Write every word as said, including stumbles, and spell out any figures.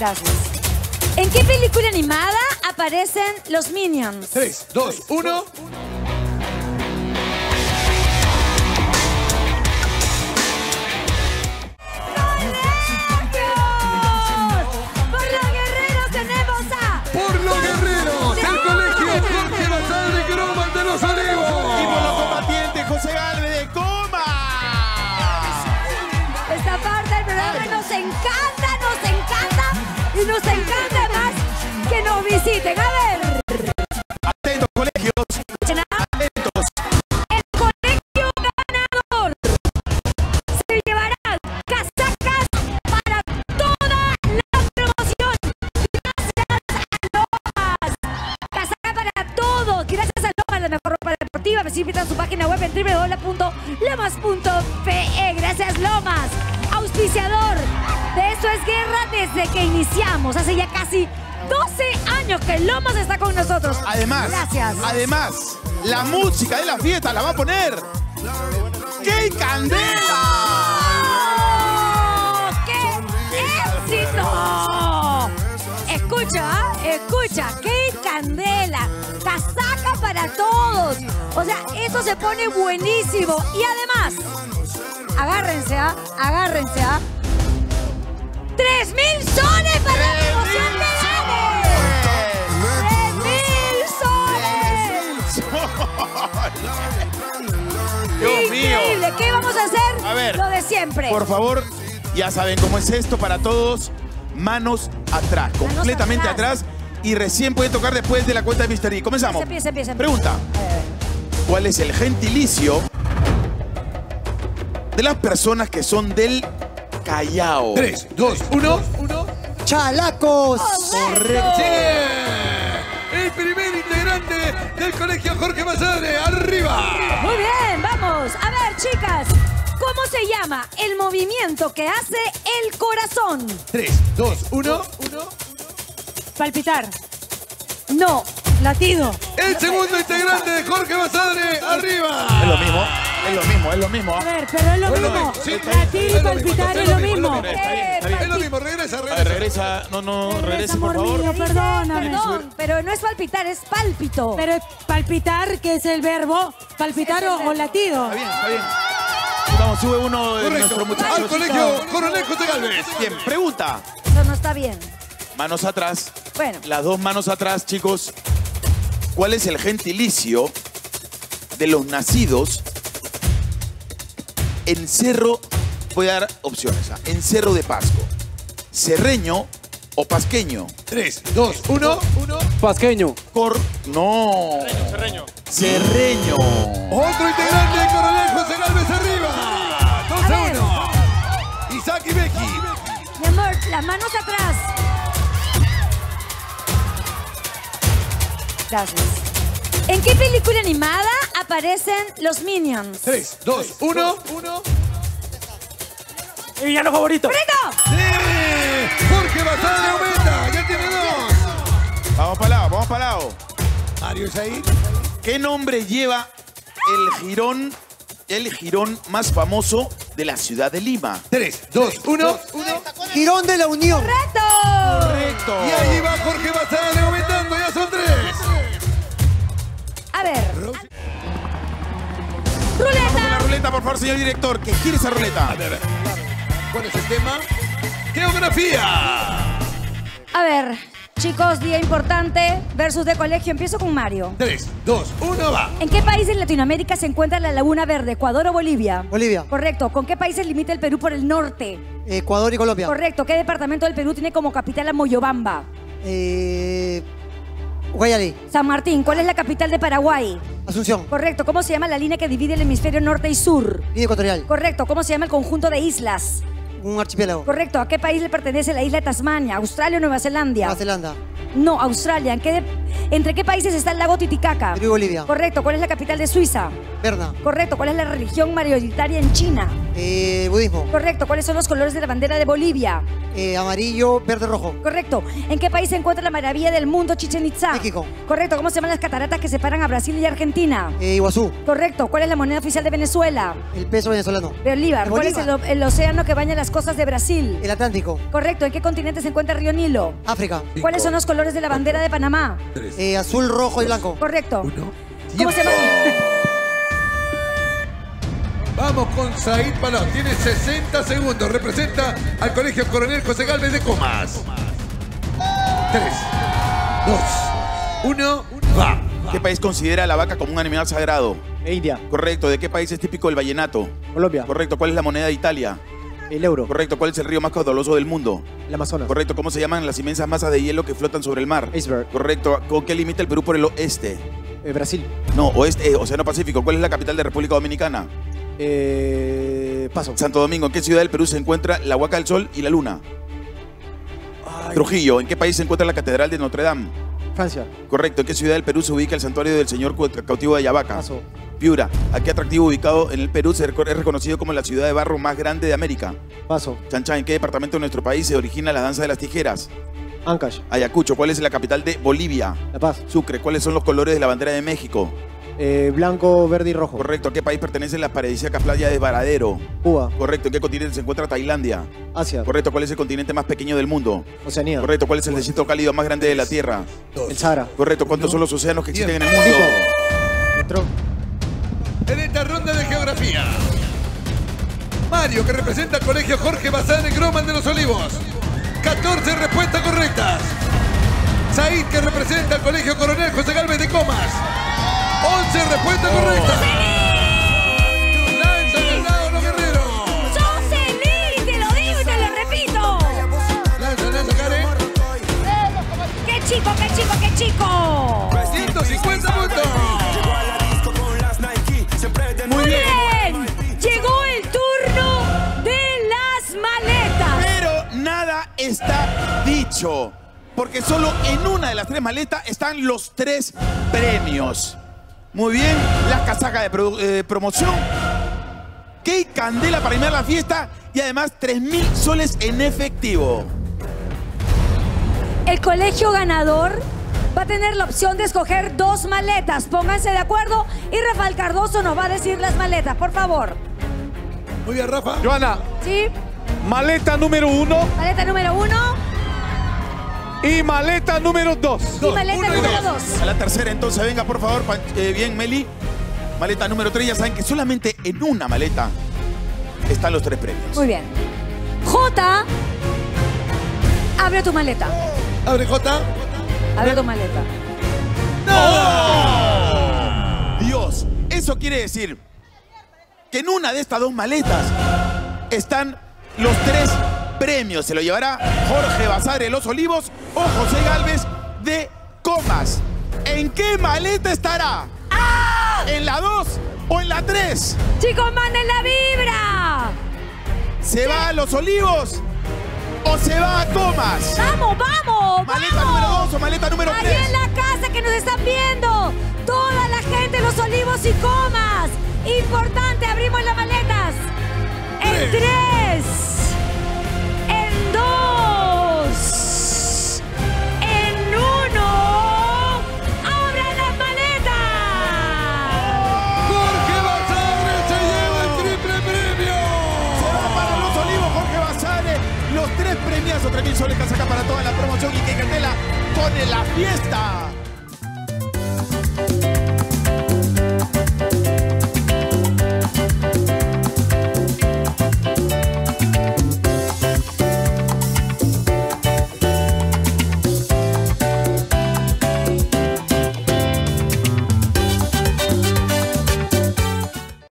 Gálvez. ¿En qué película animada aparecen los Minions? tres, dos, uno... Y nos encanta más que nos visiten. A ver. Atentos, colegios. Atentos. El colegio ganador se llevará casacas para toda la promoción. Gracias a Lomas. Casacas para todos. Gracias a Lomas, la mejor ropa deportiva. Visiten su página web en doble u doble u doble u punto lomas punto pe. Gracias, Lomas. Auspiciador de Esto es Guerra desde que iniciamos. Hace ya casi doce años que Lomas está con nosotros. Además, gracias. Además, la música de la fiesta la va a poner... ¡Qué candela! ¡Oh! ¡Qué éxito! Escucha, escucha, ¡qué candela! Casaca para todos. O sea, esto se pone buenísimo. Y además, agárrense, ¿ah? Agárrense, ¿ah? ¡Tres mil soles para la promoción de Gálvez! ¡Tres mil soles! ¡Dios mío! Increíble. ¿Qué vamos a hacer? A ver, lo de siempre. Por favor, ya saben cómo es esto para todos. Manos atrás, manos completamente atrás. atrás. Y recién pueden tocar después de la cuenta de Mister E. Comenzamos. Empieza, empieza, empieza. Pregunta. ¿Cuál es el gentilicio de las personas que son del Callao? tres, dos, uno. ¡Chalacos! ¡Correcto! Sí. El primer integrante del colegio Jorge Basadre. ¡Arriba! Muy bien, vamos. A ver, chicas, ¿cómo se llama el movimiento que hace el corazón? tres, dos, uno. Palpitar. No, latido. El segundo integrante de Jorge Basadre. ¡Arriba! Es lo mismo. Es lo mismo, es lo mismo. A ver, pero es lo mismo. Bueno, sí, latir y palpitar es lo mismo. Es lo mismo, regresa, regresa. A ver, regresa, no, no, regresa, regresa por favor. Mío, perdóname. Perdón, pero no es palpitar, es pálpito. Pero es palpitar, que es el verbo, palpitar o, o latido. Está bien, está bien. Vamos, sube uno de Correcto. nuestros muchachos. Al colegio Coronel José Gálvez. Bien, pregunta. Eso no está bien. Manos atrás. Bueno. Las dos manos atrás, chicos. ¿Cuál es el gentilicio de los nacidos en Cerro? Voy a dar opciones. ¿Ah? En Cerro de Pasco. ¿Cerreño o pasqueño? tres, dos, uno. Pasqueño. Cor... No. Cerreño. Cerreño. Otro integrante de Coronel José Gálvez. Arriba. dos a uno. Isaac y Becky. Mi amor, las manos atrás. Gracias. ¿En qué película animada aparecen los Minions? tres, dos, uno. Mi villano favorito. ¡Correcto! ¡Sí! Jorge Basadre aumenta. Ya tiene dos. Vamos para lado, vamos para lado. Mario es ahí. ¿Qué nombre lleva el jirón, el jirón más famoso de la ciudad de Lima? tres, dos, uno. Jirón de la Unión. ¡Correcto! Correcto. Y ahí va Jorge Basadre aumentando. Ya son tres. A ver. ¡Ruleta! La ruleta, por favor, señor director. Que gire esa ruleta. A ver. ¿Cuál es el tema? ¡Geografía! A ver, chicos, día importante. Versus de colegio. Empiezo con Mario. tres, dos, uno, va. ¿En qué país en Latinoamérica se encuentra la Laguna Verde? ¿Ecuador o Bolivia? Bolivia. Correcto. ¿Con qué países limita el Perú por el norte? Ecuador y Colombia. Correcto. ¿Qué departamento del Perú tiene como capital a Moyobamba? Eh... Guayalí. San Martín. ¿Cuál es la capital de Paraguay? Asunción. Correcto. ¿Cómo se llama la línea que divide el hemisferio norte y sur? Línea ecuatorial. Correcto. ¿Cómo se llama el conjunto de islas? Un archipiélago. Correcto. ¿A qué país le pertenece la isla de Tasmania? ¿Australia o Nueva Zelanda? Nueva Zelanda. No, Australia. ¿En qué de... ¿Entre qué países está el lago Titicaca? Perú y Bolivia. Correcto. ¿Cuál es la capital de Suiza? Berna. Correcto. ¿Cuál es la religión mayoritaria en China? Eh, budismo. Correcto. ¿Cuáles son los colores de la bandera de Bolivia? Eh, amarillo, verde, rojo. Correcto. ¿En qué país se encuentra la maravilla del mundo, Chichen Itza? México. Correcto. ¿Cómo se llaman las cataratas que separan a Brasil y Argentina? Eh, Iguazú. Correcto. ¿Cuál es la moneda oficial de Venezuela? El peso venezolano. Bolívar. ¿Cuál es el, el océano que baña las costas de Brasil? El Atlántico. Correcto. ¿En qué continente se encuentra el río Nilo? África. ¿Cuáles son los colores de la bandera de Panamá? Eh, azul, rojo y blanco. Correcto. ¿Cómo se llama? Vamos con Said Palón, tiene sesenta segundos. Representa al Colegio Coronel José Gálvez de Comas. tres, dos, uno, va. ¿Qué país considera a la vaca como un animal sagrado? India. Correcto. ¿De qué país es típico el vallenato? Colombia. Correcto. ¿Cuál es la moneda de Italia? El euro. Correcto. ¿Cuál es el río más caudaloso del mundo? El Amazonas. Correcto. ¿Cómo se llaman las inmensas masas de hielo que flotan sobre el mar? Iceberg. Correcto. ¿Con qué limita el Perú por el oeste? Eh, Brasil. No, oeste, eh, Océano Pacífico. ¿Cuál es la capital de República Dominicana? Eh, paso. Santo Domingo. ¿En qué ciudad del Perú se encuentra la Huaca del Sol y la Luna? Ay. Trujillo. ¿En qué país se encuentra la Catedral de Notre Dame? Francia. Correcto. ¿En qué ciudad del Perú se ubica el santuario del Señor Cautivo de Ayabaca? Paso. Piura. ¿A qué atractivo ubicado en el Perú se es reconocido como la ciudad de barro más grande de América? Paso. Chanchá. ¿En qué departamento de nuestro país se origina la danza de las tijeras? Ancash. Ayacucho. ¿Cuál es la capital de Bolivia? La Paz. Sucre. ¿Cuáles son los colores de la bandera de México? Eh, blanco, verde y rojo. Correcto. ¿A qué país pertenecen las paradisíacas playas de Varadero? Cuba. Correcto. ¿En qué continente se encuentra Tailandia? Asia. Correcto. ¿Cuál es el continente más pequeño del mundo? Oceanía. Correcto. ¿Cuál es el desierto cálido más grande de la Tierra? El Sahara. Correcto. ¿Cuántos no. son los océanos que existen Bien. en el mundo? Entró. En esta ronda de geografía, Mario, que representa al Colegio Jorge Basadre Groman de Los Olivos, catorce respuestas correctas. Said, que representa al Colegio Coronel José Gálvez de Comas, once respuestas correctas. ¡Sí! ¡Lanzan al lado los guerreros! ¡Yo sé Lee! ¡Te lo digo y te lo repito! ¡Lanza, lanza, Karen! ¡Qué chico, qué chico, qué chico! ¡trescientos cincuenta puntos! ¡Muy bien! Llegó el turno de las maletas. Pero nada está dicho, porque solo en una de las tres maletas están los tres premios. Muy bien, las casacas de pro, eh, promoción. ¡Qué candela para animar la fiesta! Y además tres mil soles en efectivo. El colegio ganador va a tener la opción de escoger dos maletas. Pónganse de acuerdo y Rafael Cardoso nos va a decir las maletas, por favor. Muy bien, Rafa. Joana. Sí. Maleta número uno. Maleta número uno. Y maleta número dos. Y maleta Uno número dos. A la tercera, entonces, venga, por favor. Eh, bien, Meli. Maleta número tres. Ya saben que solamente en una maleta están los tres premios. Muy bien. J, abre tu maleta. Abre, J. Abre tu maleta. ¡No! ¡Oh! Dios, eso quiere decir que en una de estas dos maletas están los tres premios. Se lo llevará Jorge Basadre de Los Olivos o José Gálvez de Comas. ¿En qué maleta estará? ¡Ah! ¿En la dos o en la tres? Chicos, manden la vibra. ¿Se ¿Qué? va a Los Olivos o se va a Comas? ¡Vamos, vamos! ¿Maleta vamos. número dos o maleta número tres? Ahí en la casa que nos están viendo, toda la gente, Los Olivos y Comas. Importante, abrimos las maletas. En tres. tres. Dos, en uno, abran las maletas. Jorge Basadre se lleva el triple premio. Se va para Los Olivos, Jorge Basadre. Los tres premiazos, tres mil soles que saca para toda la promoción y que candela pone la fiesta.